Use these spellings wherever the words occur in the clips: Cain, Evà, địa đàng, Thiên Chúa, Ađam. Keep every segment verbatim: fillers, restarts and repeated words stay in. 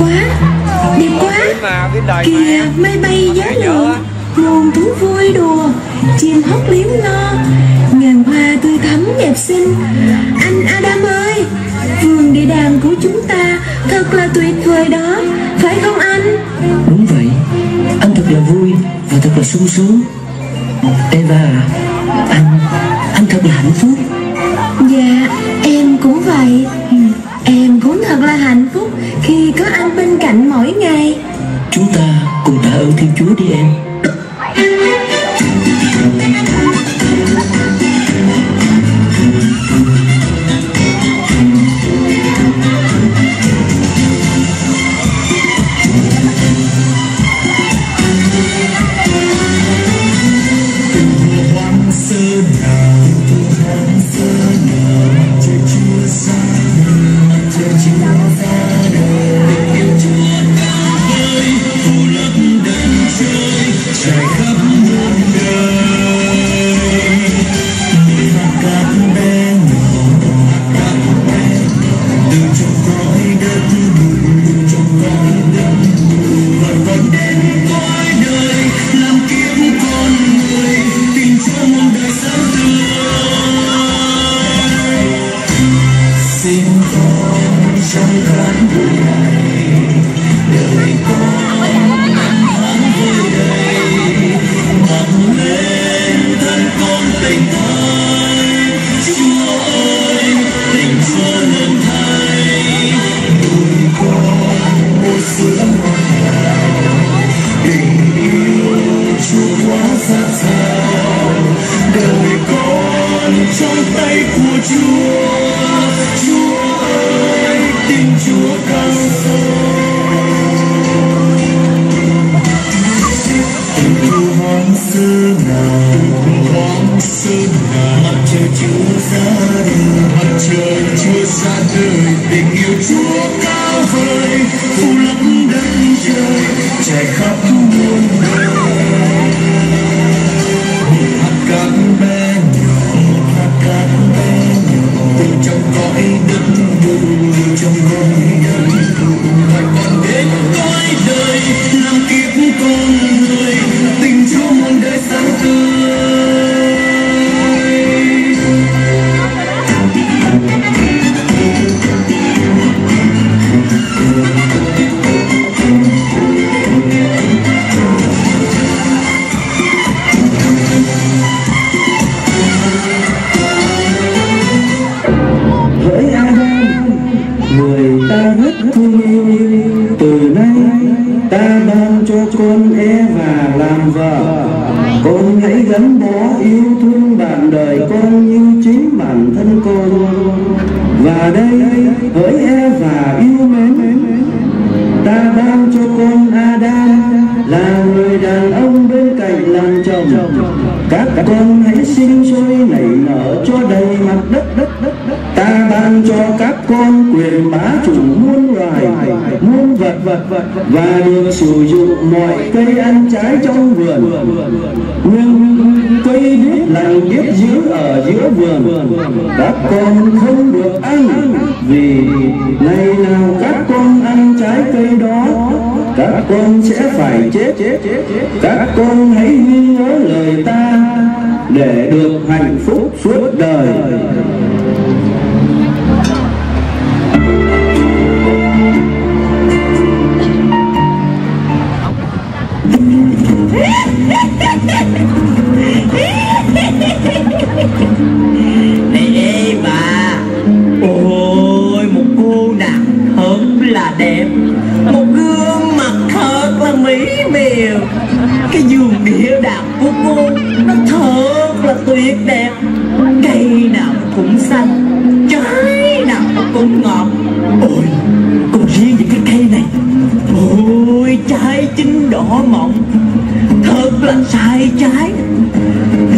quá, đẹp quá. Kìa mây bay giá lượn, muôn thú vui đùa, chim hót liếm lo, ngàn hoa tươi thắm đẹp xinh. Anh Ađam ơi, vườn địa đàng của chúng ta thật là tuyệt vời đó, phải không anh? Đúng vậy, anh thật là vui và thật là sung sướng. Evà, anh, anh thật là hạnh phúc. Dạ, em cũng vậy. Em cũng thật là hạnh phúc khi có anh bên cạnh mỗi ngày. Chúng ta cùng tạ ơn Thiên Chúa đi em. Và được sử dụng mọi cây ăn trái trong vườn, nhưng cây biết lành biết giữ ở giữa vườn các con không được ăn, vì ngày nào các con ăn trái cây đó các con sẽ phải chết. Các con hãy ghi nhớ lời ta để được hạnh phúc suốt đời. Này đây bà, ôi một cô nàng thật là đẹp, một gương mặt thật là mỹ miều. Cái vườn địa đàng của cô nó thật là tuyệt đẹp, cây nào cũng xanh, trái nào cũng ngọt. Ôi cô riêng những cái cây này, ôi trái chín đỏ mọng, thật là sai trái.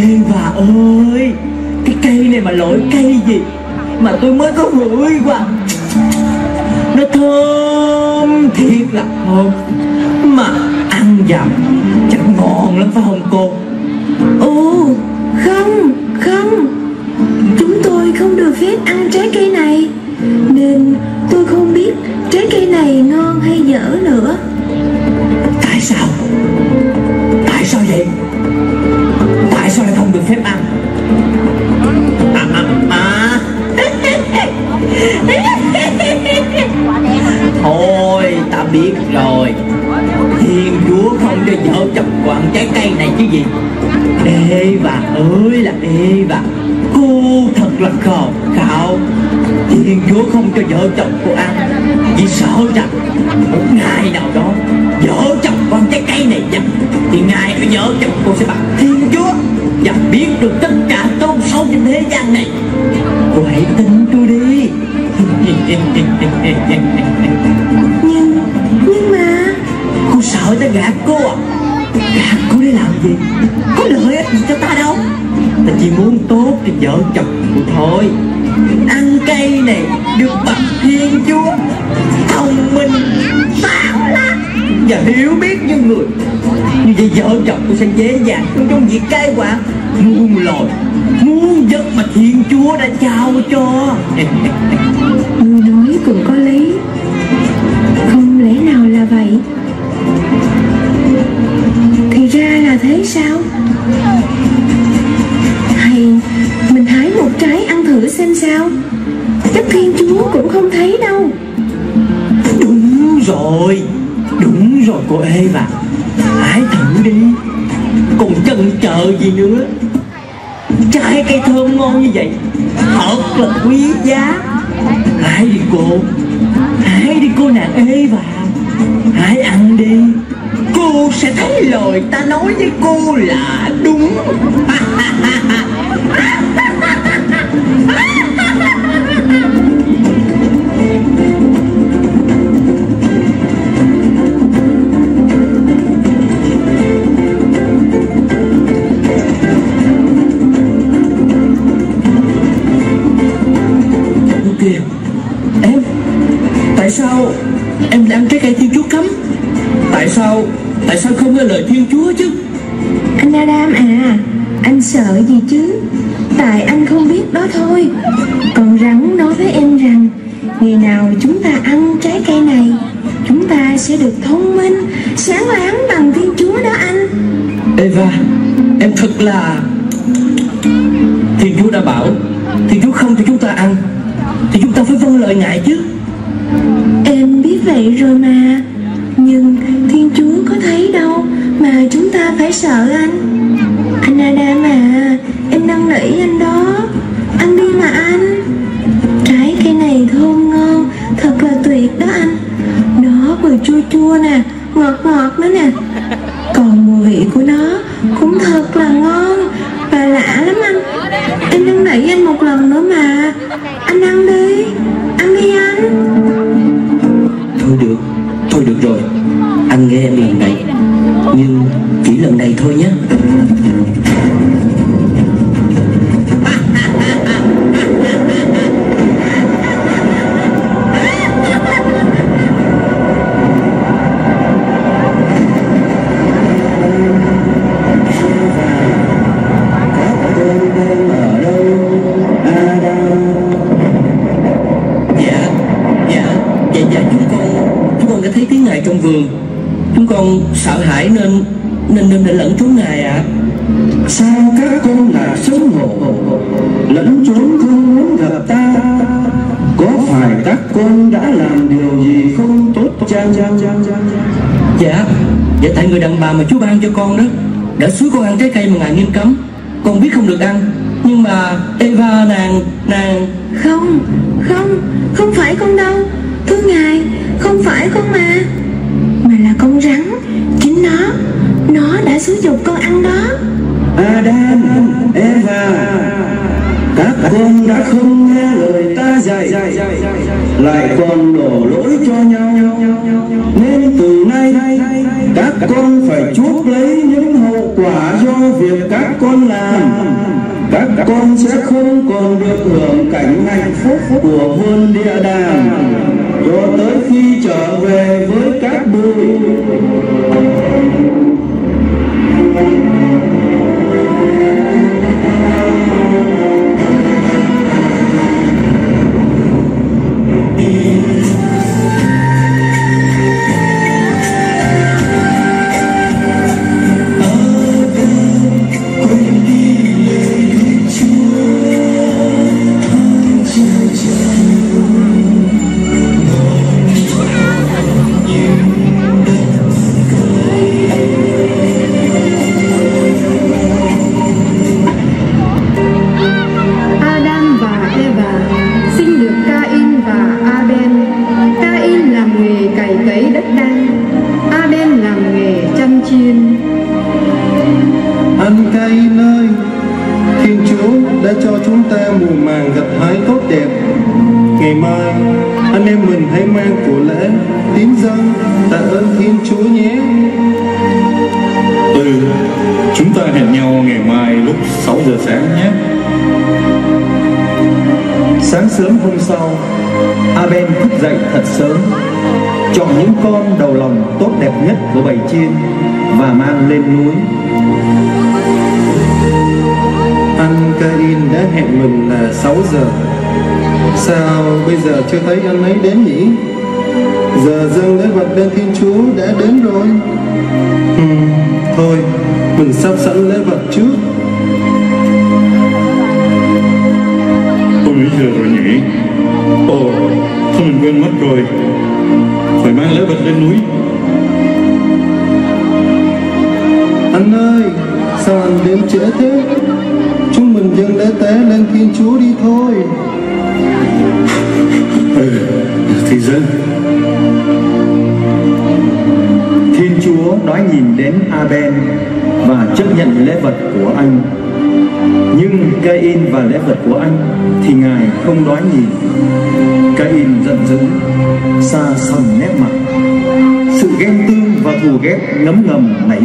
Evà ơi, cái cây này mà lỗi cây gì mà tôi mới có hửi qua, nó thơm thiệt là thơm, mà ăn dặm chắc ngon lắm phải không cô? Ồ không không, chúng tôi không được phép ăn trái cây này, nên tôi không biết trái cây này ngon hay dở. phép ăn. À, à, à. Thôi ta biết rồi, Thiên Chúa không cho vợ chồng quặng trái cây này chứ gì. Evà ơi là Evà, cô thật là khờ khạo. Thiên Chúa không cho vợ chồng cô ăn vì sợ rằng một ngày nào đó vợ chồng con trái cây này dập thì ngài với vợ chồng cô sẽ bằng Thiên Chúa và biết được tất cả tốt xấu trên thế gian này. Cô hãy tin tôi đi. Nhưng, nhưng mà cô sợ ta gạt cô à? Gạt cô để làm gì? Có lợi ích gì cho ta đâu. Ta chỉ muốn tốt cho vợ chồng cô thôi. Ăn cây này được bậc Thiên Chúa thông minh, táo lá và hiểu biết như người. Như vậy vợ chồng tôi sẽ dễ dàng trong việc cai quản muôn loài muôn vật mà Thiên Chúa đã trao cho. Người nói cũng có lý, không lẽ nào là vậy? Thì ra là thế sao? Hay mình hái một trái ăn thử xem sao? Chắc Thiên Chúa cũng không thấy đâu. Đúng rồi, đúng rồi cô Evà, hãy thử đi, còn chần chờ gì nữa. Trái cây thơm ngon như vậy thật là quý giá. Hãy đi cô, hãy đi cô nàng Evà, hãy ăn đi. Cô sẽ thấy lời ta nói với cô là đúng. Em, tại sao em đang trái cây Thiên Chúa cấm? Tại sao, tại sao không nghe lời Thiên Chúa chứ? Anh Ađam à, anh sợ gì chứ? Tại anh không biết đó thôi. Còn rắn nói với em rằng ngày nào chúng ta ăn trái cây này, chúng ta sẽ được thông minh, sáng láng bằng Thiên Chúa đó anh. Evà, em thật là... Thiên Chúa đã bảo Thiên Chúa không cho chúng ta ăn thì chúng ta phải vâng lời ngài chứ. Em biết vậy rồi mà, nhưng Thiên Chúa có thấy đâu mà chúng ta phải sợ anh. Anh Ađam à, em năn nỉ anh đó, ăn đi mà anh. Trái cây này thơm ngon, thật là tuyệt đó anh. Nó vừa chua chua nè, ngọt ngọt nữa nè, còn mùi vị của nó cũng thật là ngon và lạ lắm anh. Em năn nỉ anh một lần nữa mà, anh ăn đi, ăn đi anh. Thôi được, thôi được rồi, anh nghe em lần này, nhưng chỉ lần này thôi nhé. Sợ hãi nên nên nên để lẫn trốn ngài ạ. À? Sao các con là xấu hổ lẫn trốn không muốn gặp ta? Có phải các con đã làm điều gì không tốt chăng? Dạ, dạ tại người đàn bà mà Chúa ban cho con đó đã xúi con ăn trái cây mà ngài nghiêm cấm. Con biết không được ăn, nhưng mà Evà nàng nàng không không không phải con đâu, thưa ngài, không phải con mà. Mà là con rắn, chính nó, nó đã xúi giục con ăn đó. Ađam, Evà, các con đã không nghe lời ta dạy, lại còn đổ lỗi cho nhau, nên từ nay các con phải chuốc lấy những hậu quả do việc các con làm. Các con sẽ không còn được hưởng cảnh hạnh phúc của vườn địa đàng cho tới khi trở về với các bụi. Ở đây quên đi. đã cho chúng ta mùa màng gặt hái tốt đẹp. Ngày mai, anh em mình hãy mang của lễ tín dân tạ ơn Thiên Chúa nhé. Ừ, chúng ta hẹn nhau ngày mai lúc sáu giờ sáng nhé. Sáng sớm hôm sau, Ađam thức dậy thật sớm, chọn những con đầu lòng tốt đẹp nhất của bầy chiên và mang lên núi. Anh Karin đã hẹn mình là sáu giờ. Sao bây giờ chưa thấy anh ấy đến nhỉ? Giờ dâng lễ vật lên Thiên Chúa đã đến rồi. Ừ, thôi, mình sắp sẵn lễ vật trước. Ôi, giờ rồi nhỉ? Ồ, thôi mình quên mất rồi. Phải mang lễ vật lên núi. Anh ơi, sao anh đến trễ thế? Chúng mình dâng lễ tế lên Thiên Chúa đi thôi. Ừ, thì dân. Thiên Chúa nói nhìn đến Ađam và chấp nhận lễ vật của anh. Nhưng Cain và lễ vật của anh thì Ngài không nói nhìn. Cain giận dữ, sa sầm nét mặt. Sự ghen tương và thù ghét ngấm ngầm nảy